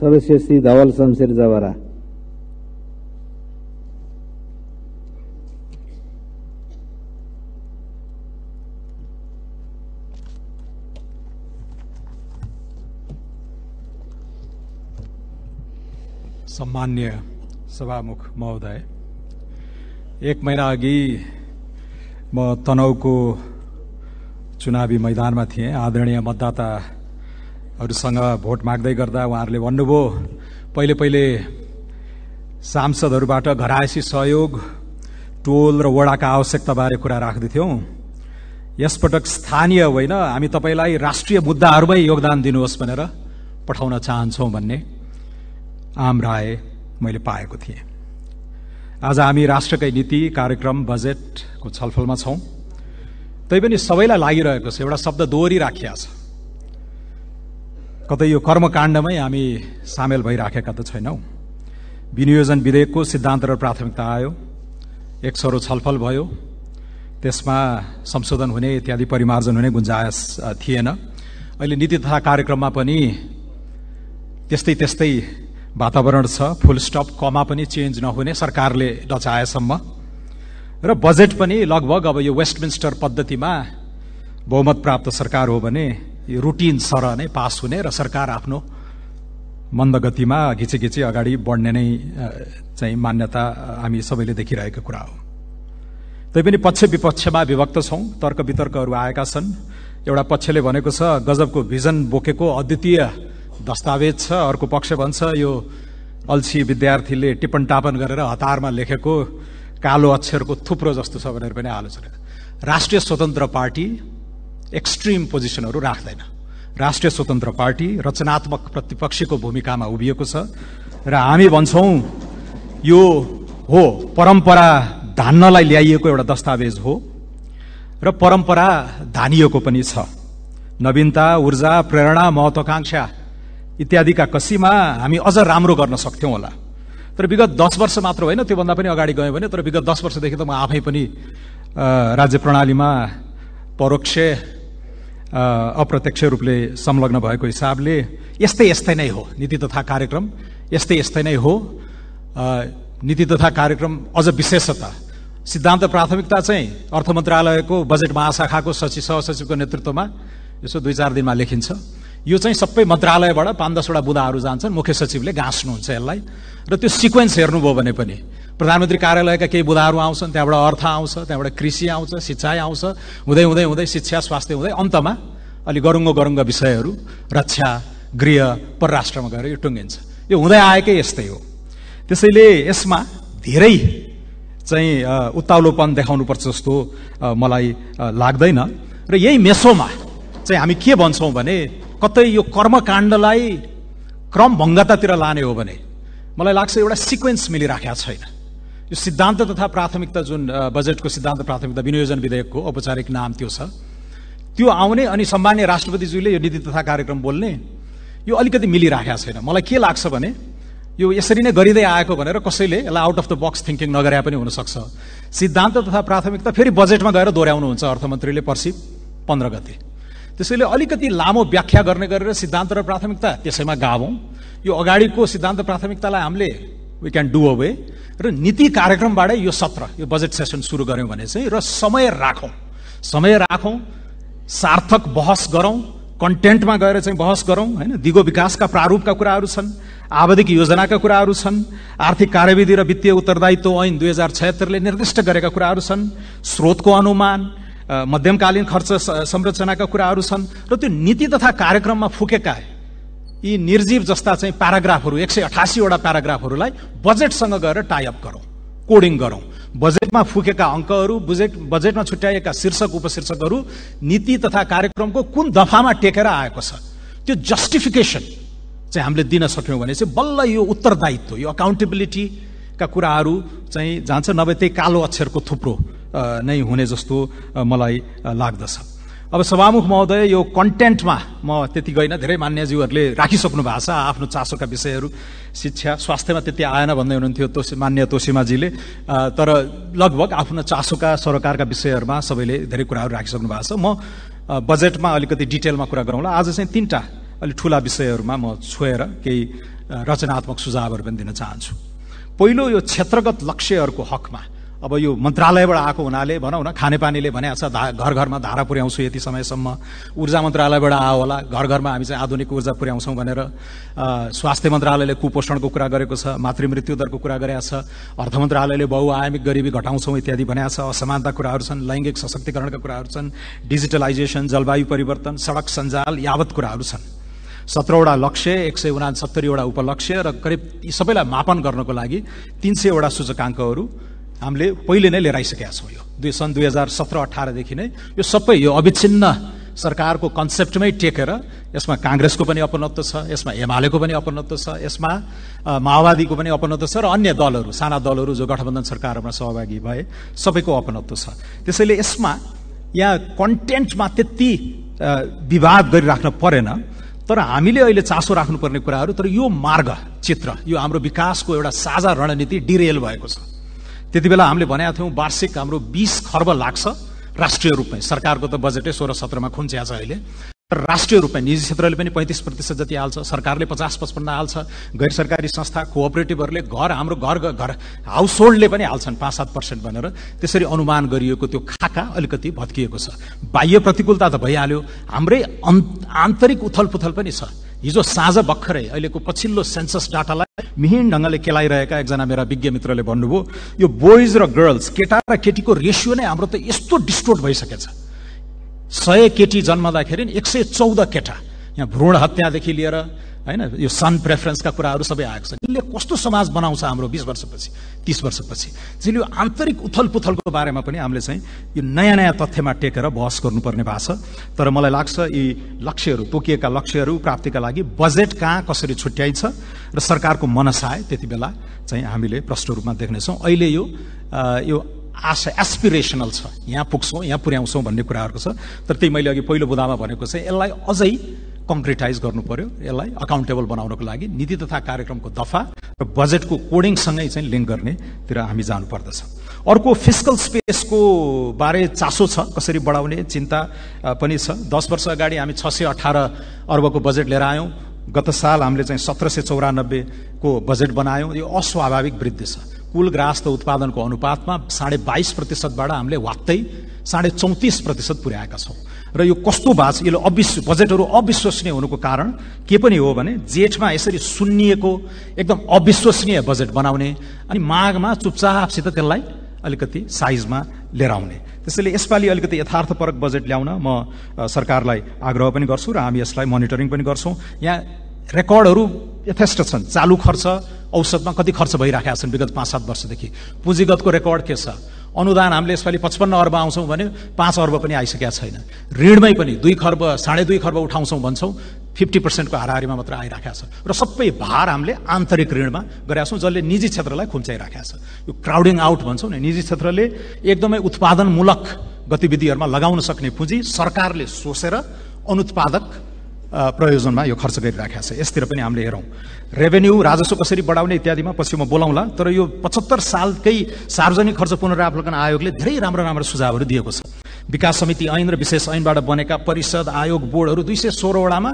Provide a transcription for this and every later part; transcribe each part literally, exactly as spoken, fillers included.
सर्वश्रेष्ठी धवल शमशेर जवरा। सम्मान्य सभामुख महोदय, एक महीना अघि म तनहुँको चुनावी मैदानमा थिएँ। आदरणीय मतदाताहरूसँग भोट माग्दै गर्दा उहाँहरूले भन्नुभयो, पहिले पहिले सांसदहरूबाट घरायसी सहयोग, टोल र वडाका आवश्यकताबारे कुरा राख्दै थियौँ। यसपटक स्थानीय होइन, हामी तपाईलाई राष्ट्रिय मुद्दाहरूमै योगदान दिनुहोस् भनेर पठाउन चाहन्छौँ भन्ने आम राय मैले पाएको थिएँ। आज हामी राष्ट्रकै नीति, कार्यक्रम, बजेटको छलफलमा छौँ। तैपनि सबैलाई लागिरहेको छ एउटा शब्द, दोहोरिराखेको छ। कतै यो कर्मकाण्डमै हामी सामेल भइराखेका त छैनौँ। विनियोजन विधेयकको सिद्धान्त र प्राथमिकता आयो, एक सरो छलफल भयो, त्यसमा संशोधन हुने इत्यादि परिमार्जन हुने गुन्जाइस थिएन। अहिले नीति तथा कार्यक्रममा पनि त्यस्तै त्यस्तै वातावरण छ। फुल स्टप, कमा पनि चेन्ज नहुने सरकारले डचाएसम्म, र बजेट पनि लगभग अब यो वेस्टमिन्स्टर पद्धतिमा बहुमत प्राप्त सरकार हो भने यो रुटिन सर नै पास हुने र सरकार आफ्नो मन्दगतिमा घिचेघिचे अगाडि बढ्ने नै चाहिँ मान्यता हामी सबैले देखिरहेको कुरा हो। तैपनि पक्ष विपक्षमा विभक्त छौँ, तर्क वितर्कहरू आएका छन्। एउटा पक्षले भनेको छ गजबको भिजन बोकेको अद्वितीय दस्तावेज छ, अर्को पक्ष भन्छ यो अल्छी विद्यार्थीले टिप्पण टापन गरेर हतारमा लेखेको कालो अक्षरको थुप्रो जस्तो छ भनेर पनि आलोचना। राष्ट्रिय स्वतन्त्र पार्टी एक्सट्रिम पोजिसनहरू राख्दैन। राष्ट्रिय स्वतन्त्र पार्टी रचनात्मक प्रतिपक्षीको भूमिकामा उभिएको छ र हामी भन्छौँ यो हो परम्परा धान्नलाई ल्याइएको एउटा दस्तावेज हो र परम्परा धानिएको पनि छ। नवीनता, ऊर्जा, प्रेरणा, महत्वाकांक्षा इत्यादिका कसीमा हामी अझ राम्रो गर्न सक्थ्यौँ होला। तर विगत दस वर्ष मात्र होइन, त्योभन्दा पनि अगाडि गयो भने, तर विगत दस वर्षदेखि त म आफै पनि राज्य प्रणालीमा परोक्ष अप्रत्यक्ष रूपले संलग्न भएको हिसाबले यस्तै यस्तै नै हो। नीति तथा कार्यक्रम यस्तै यस्तै नै हो। नीति तथा कार्यक्रम अझ विशेषता, सिद्धान्त प्राथमिकता चाहिँ अर्थ मन्त्रालयको बजेट महाशाखाको सचिव सहसचिवको नेतृत्वमा यसो दुई चार दिनमा लेखिन्छ। यो चाहिँ सबै मन्त्रालयबाट पाँच दसवटा बुदाहरू जान्छन्, मुख्य सचिवले गाँस्नुहुन्छ यसलाई। र त्यो सिक्वेन्स हेर्नुभयो भने पनि प्रधानमन्त्री कार्यालयका केही बुदाहरू आउँछन्, त्यहाँबाट अर्थ आउँछ, त्यहाँबाट कृषि आउँछ, सिँचाइ आउँछ, हुँदै हुँदै हुँदै शिक्षा, स्वास्थ्य हुँदै अन्तमा अलि गरुङ्गो गरुङ्ग विषयहरू रक्षा, गृह, परराष्ट्रमा गएर यो टुङ्गिन्छ। यो हुँदै आएकै यस्तै हो। त्यसैले यसमा धेरै चाहिँ उत्ताउलोपन देखाउनुपर्छ जस्तो मलाई लाग्दैन। र यही मेसोमा चाहिँ हामी के भन्छौँ भने कतै यो कर्मकाण्डलाई क्रमभङ्गतातिर लाने हो भने मलाई लाग्छ एउटा सिक्वेन्स मिलिराखेको छैन। यो सिद्धान्त तथा प्राथमिकता जुन बजेटको सिद्धान्त प्राथमिकता विनियोजन विधेयकको औपचारिक नाम त्यो छ, त्यो आउने अनि सम्मान्य राष्ट्रपतिज्यूले यो नीति तथा कार्यक्रम बोल्ने यो अलिकति मिलिराखेको छैन। मलाई के लाग्छ भने यो यसरी नै गरिँदै आएको भनेर कसैले यसलाई out of the box thinking नगरे पनि हुनसक्छ। सिद्धान्त तथा प्राथमिकता फेरि बजेटमा गएर दोहोऱ्याउनुहुन्छ अर्थमन्त्रीले पर्सि पन्ध्र गते। त्यसैले अलिकति लामो व्याख्या गर्ने गरेर सिद्धान्त र प्राथमिकता त्यसैमा गावौँ। यो अगाडिको सिद्धान्त प्राथमिकतालाई हामीले वी क्यान डु अवे, र नीति कार्यक्रमबाटै यो सत्र, यो बजेट सेसन सुरु गऱ्यौँ भने चाहिँ र समय राखौँ, समय राखौँ, सार्थक बहस गरौँ, कन्टेन्टमा गएर चाहिँ बहस गरौँ होइन। दिगो विकासका प्रारूपका कुराहरू छन्, आवधिक योजनाका कुराहरू छन्, आर्थिक कार्यविधि र वित्तीय उत्तरदायित्व ऐन दुई हजार छयत्तरले निर्दिष्ट गरेका कुराहरू छन्, स्रोतको अनुमान, मध्यमकालीन खर्च संरचनाका कुराहरू छन्। र त्यो नीति तथा कार्यक्रममा फुकेका यी निर्जीव जस्ता चाहिँ प्याराग्राफहरू, एक सय अठासीवटा प्याराग्राफहरूलाई बजेटसँग गएर टाइअप गरौँ, कोडिङ गरौँ। बजेटमा फुकेका अङ्कहरू, बजेट बजेटमा छुट्याएका शीर्षक उपशीर्षकहरू नीति तथा कार्यक्रमको कुन दफामा टेकेर आएको छ त्यो जस्टिफिकेसन चाहिँ हामीले दिन सक्यौँ भने चाहिँ बल्ल यो उत्तरदायित्व, यो अकाउन्टेबिलिटीका कुराहरू चाहिँ जान्छ, नभए त्यही कालो अक्षरको थुप्रो नै हुने जस्तो मलाई लाग्दछ। अब सभामुख महोदय, यो कन्टेन्टमा म त्यति गइनँ, धेरै मान्यज्यूहरूले राखिसक्नु भएको छ आफ्नो चासोका विषयहरू। शिक्षा, स्वास्थ्यमा त्यति आएन भन्दै हुनुहुन्थ्यो तोसी मान्य तोसीमाजीले, तर लगभग आफ्नो चासोका सरकारका विषयहरूमा सबैले धेरै कुराहरू राखिसक्नु भएको छ। म बजेटमा अलिकति डिटेलमा कुरा गरौँला। आज चाहिँ तिनवटा अलिक ठुला विषयहरूमा म छोएर केही रचनात्मक सुझावहरू पनि दिन चाहन्छु। पहिलो यो क्षेत्रगत लक्ष्यहरूको हकमा, अब यो मन्त्रालयबाट आएको हुनाले भनौँ न खानेपानीले भनेको छ घर घरमा धारा पुर्याउँछु यति समयसम्म, ऊर्जा मन्त्रालयबाट आयो होला घर घरमा हामी चाहिँ आधुनिक ऊर्जा पुर्याउँछौँ भनेर। स्वास्थ्य मन्त्रालयले कुपोषणको कुरा गरेको छ, मातृमृत्यु दरको कुरा गरेको छ, अर्थ मन्त्रालयले बहुआयामिक गरिबी घटाउँछौँ इत्यादि भनेको छ। असमानता कुराहरू छन्, लैङ्गिक सशक्तिकरणका कुराहरू छन्, डिजिटलाइजेसन, जलवायु परिवर्तन, सडक सञ्जाल यावत कुराहरू छन्। सत्रवटा लक्ष्य, एक सय उनासत्तरीवटा उपलक्ष्य र करिब यी सबैलाई मापन गर्नको लागि तिन सयवटा सूचकाङ्कहरू हामीले पहिले नै लिएर आइसकेका छौँ। यो दुई सन् दुई हजार सत्र अठारदेखि नै यो सबै यो अविच्छिन्न सरकारको कन्सेप्टमै टेकेर यसमा काङ्ग्रेसको पनि अपनत्व छ, यसमा एमालेको पनि अपनत्व छ, यसमा माओवादीको पनि अपनत्व छ र अन्य दलहरू साना दलहरू जो गठबन्धन सरकारमा सहभागी भए सबैको अपनत्व छ। त्यसैले यसमा यहाँ कन्टेन्टमा त्यति विवाद गरिराख्न परेन। तर हामीले अहिले चासो राख्नुपर्ने कुराहरू, तर यो मार्ग चित्र, यो हाम्रो विकासको एउटा साझा रणनीति डिरेल भएको छ। त्यति बेला हामीले भनेका थियौँ वार्षिक हाम्रो बीस खर्ब लाग्छ राष्ट्रिय रूपमै, सरकारको त बजेटै सोह्र सत्रमा खुन्च्या छ अहिले, तर राष्ट्रिय रूपमै निजी क्षेत्रले पनि पैँतिस प्रतिशत जति हाल्छ, सरकारले पचास पचपन्न हाल्छ, गैर सरकारी संस्था कोअपरेटिभहरूले घर हाम्रो घर घर हाउस होल्डले पनि हाल्छन् पाँच सात पर्सेन्ट भनेर। त्यसरी अनुमान गरिएको त्यो खाका अलिकति भत्किएको छ। बाह्य प्रतिकूलता त भइहाल्यो, हाम्रै आन्तरिक उथलपुथल पनि छ। हिजो साँझ भर्खरै अहिलेको पछिल्लो सेन्सस डाटालाई मिहिन ढङ्गले केलाइरहेका एकजना मेरा विज्ञ मित्रले भन्नुभयो यो बोइज र गर्ल्स, केटा र केटीको रेसियो नै हाम्रो त यस्तो डिस्टोर्ट भइसकेछ। सय केटी जन्मदाखेरि एक सय चौध केटा, यहाँ भ्रूण हत्यादेखि लिएर होइन यो सन प्रेफरेन्सका कुराहरू सबै आएको छ। यसले कस्तो समाज बनाउँछ हाम्रो बिस वर्षपछि तीस वर्षपछि? त्यसैले यो आन्तरिक उथलपुथलको बारेमा पनि हामीले चाहिँ यो नयाँ नयाँ तथ्यमा टेकेर बहस गर्नुपर्ने भएको छ। तर मलाई लाग्छ यी लक्ष्यहरू, तोकिएका लक्ष्यहरू प्राप्तिका लागि बजेट कहाँ कसरी छुट्याइन्छ र सरकारको मनसाय त्यति बेला चाहिँ हामीले प्रष्ट रूपमा देख्नेछौँ। अहिले यो यो आशा एस्पिरेसनल छ, यहाँ पुग्छौँ यहाँ पुर्याउँछौँ भन्ने कुराहरूको छ। तर त्यही मैले अघि पहिलो बुदामा भनेको चाहिँ यसलाई अझै कङ्क्रिटाइज गर्नु पर्यो। यसलाई अकाउन्टेबल बनाउनको लागि नीति तथा कार्यक्रमको दफा र बजेटको कोडिङसँगै चाहिँ लिङ्क गर्नेतिर हामी जानुपर्दछ। अर्को फिस्कल स्पेसको बारे चासो छ, कसरी बढाउने चिन्ता पनि छ। दस वर्ष अगाडि हामी छ सय अठार अर्बको बजेट लिएर आयौँ, गत साल हामीले चाहिँ सत्र सय चौरानब्बेको बजेट बनायौँ। यो अस्वाभाविक वृद्धि छ। कुल ग्राहस्थ उत्पादनको अनुपातमा साढे बाइस प्रतिशतबाट हामीले वात्तै साढे चौतिस प्रतिशत पुर्याएका छौँ। र यो कस्तो भाष, यसले अविश्व बजेटहरू अविश्वसनीय हुनुको कारण के पनि हो भने जेठमा यसरी सुन्निएको एकदम अविश्वसनीय बजेट बनाउने अनि मागमा चुपचापसित त्यसलाई अलिकति साइजमा लिएर आउने। त्यसैले यसपालि अलिकति यथार्थपरक बजेट ल्याउन म सरकारलाई आग्रह पनि गर्छु र हामी यसलाई मोनिटरिङ पनि गर्छौँ। यहाँ रेकर्डहरू यथेष्ट छन्, चालु खर्च औसतमा कति खर्च भइराखेका छन् विगत पाँच सात वर्षदेखि, पुँजीगतको रेकर्ड के छ, अनुदान हामीले यसपालि पचपन्न अर्ब आउँछौँ भने पाँच अर्ब पनि आइसकेका छैन, ऋणमै पनि दुई खर्ब साढे दुई खर्ब उठाउँछौँ भन्छौँ, फिफ्टी पर्सेन्टको हाराहारीमा मात्र आइराखेको छ। र सबै भार हामीले आन्तरिक ऋणमा गरेका छौँ जसले निजी क्षेत्रलाई खुम्चाइराखेको छ। यो क्राउडिङ आउट भन्छौँ नि, निजी क्षेत्रले एकदमै उत्पादनमूलक गतिविधिहरूमा लगाउन सक्ने पुँजी सरकारले सोसेर अनुत्पादक प्रयोजनमा यो खर्च गरिराखेको छ। यसतिर पनि हामीले हेरौँ। रेभेन्यू राजस्व कसरी बढाउने इत्यादिमा पछि म बोलाउँला। तर यो पचहत्तर सालकै सार्वजनिक खर्च पुनरावलोकन आयोगले धेरै राम्रो राम्रो सुझावहरू दिएको छ। विकास समिति ऐन र विशेष ऐनबाट बनेका परिषद, आयोग, बोर्डहरू दुई सय सोह्रवटामा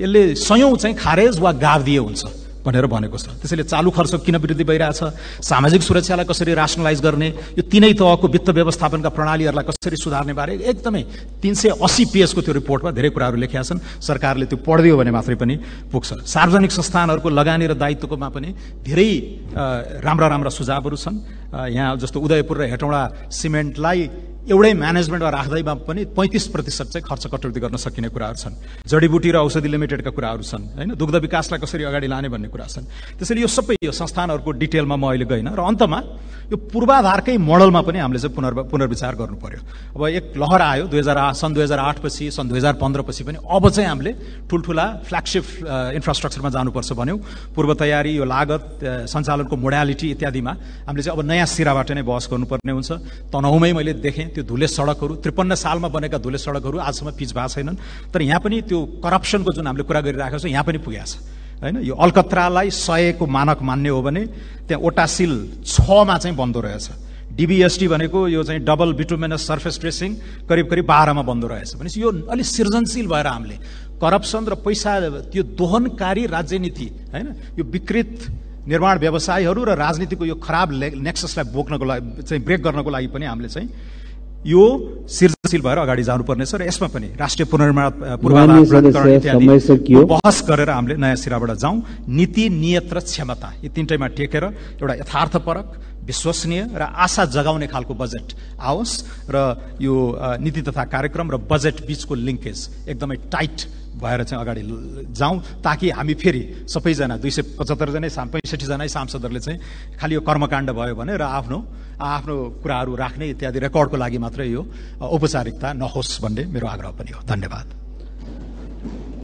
यसले सयौँ चाहिँ खारेज वा गाभ दिए हुन्छ भनेर भनेको छ। त्यसैले चालु खर्च किन वृद्धि भइरहेछ, सामाजिक सुरक्षालाई कसरी रासनलाइज गर्ने, यो तिनै तहको वित्त व्यवस्थापनका प्रणालीहरूलाई कसरी सुधार्ने बारे एकदमै तिन सय अस्सी पेजको त्यो रिपोर्टमा धेरै कुराहरू लेखेका छन्। सरकारले त्यो पढ्दियो भने मात्रै पनि पुग्छ। सार्वजनिक संस्थानहरूको लगानी र दायित्वकोमा पनि धेरै राम्रा राम्रा सुझावहरू छन्। यहाँ जस्तो उदयपुर र हेटौँडा सिमेन्टलाई एउटै म्यानेजमेन्टमा राख्दैमा पनि पैँतिस प्रतिशत चाहिँ खर्च कटौती गर्न सकिने कुराहरू छन्। जडीबुटी र औषधि लिमिटेडका कुराहरू छन्, होइन दुग्ध विकासलाई कसरी अगाडि लाने भन्ने कुरा छन्। त्यसैले यो सबै यो संस्थानहरूको डिटेलमा म अहिले गइनँ। र अन्तमा यो पूर्वाधारकै मोडलमा पनि हामीले चाहिँ पुनर् पुनर्विचार गर्नु पर्यो। अब एक लहर आयो दुई हजार आठ सन् दुई हजार आठपछि सन् दुई हजार पन्ध्रपछि पनि, अब चाहिँ हामीले ठुल्ठुला फ्ल्यागसिप इन्फ्रास्ट्रक्चरमा जानुपर्छ भन्यौँ। पूर्व तयारी, यो लागत, सञ्चालनको मोडालिटी इत्यादिमा हामीले चाहिँ अब नयाँ सिराबाट नै बहस गर्नुपर्ने हुन्छ। तनहुँमै मैले देखेँ त्यो धुले सडकहरू, त्रिपन्न सालमा बनेका धुले सडकहरू आजसम्म पिच भएको छैनन्। तर यहाँ पनि त्यो करप्सनको जुन हामीले कुरा गरिरहेको छौँ यहाँ पनि पुगेको छ, होइन। यो अलकत्रालाई सयको मानक मान्ने हो भने त्यहाँ ओटासिल छमा चाहिँ बन्दो रहेछ। डिबिएसटी भनेको यो चाहिँ डबल बिटुमेनस सर्फेस ट्रेसिङ करिब करिब बाह्रमा बन्दो रहेछ भनेपछि यो अलिक सृजनशील भएर हामीले करप्सन र पैसा त्यो दोहनकारी राजनीति हैन, यो विकृत निर्माण व्यवसायहरू र राजनीतिको यो खराब नेक्ससलाई बोक्नको लागि चाहिँ ब्रेक गर्नको लागि पनि हामीले चाहिँ यो सृजनशील भएर अगाडि जानुपर्नेछ र यसमा पनि राष्ट्रिय पुनर्निर्माण पूर्वाधार इत्यादि बहस गरेर हामीले नयाँ सिराबाट जाउँ। नीति, नियत र क्षमता यी तीनटैमा टेकेर एउटा यथार्थपरक, विश्वसनीय र आशा जगाउने खालको बजेट आओस् र यो नीति तथा कार्यक्रम र बजेट बीचको लिंकेज एकदमै टाइट भएर चाहिँ अगाडि जाउँ, ताकि हामी फेरि सबैजना दुई सय पचहत्तर जनै पैँसठी जनै सांसदहरूले चाहिँ खालि यो कर्मकाण्ड भयो भने र आफ्नो आफ्नो कुराहरू राख्ने इत्यादि रेकर्डको लागि मात्रै यो औपचारिकता नहोस् भन्ने मेरो आग्रह पनि हो। धन्यवाद।